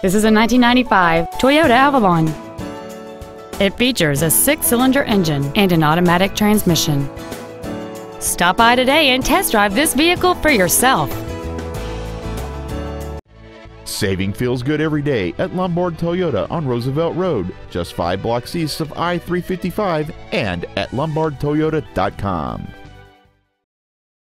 This is a 1995 Toyota Avalon. It features a 6-cylinder engine and an automatic transmission. Stop by today and test drive this vehicle for yourself. Saving feels good every day at Lombard Toyota on Roosevelt Road, just 5 blocks east of I-355 and at lombardtoyota.com.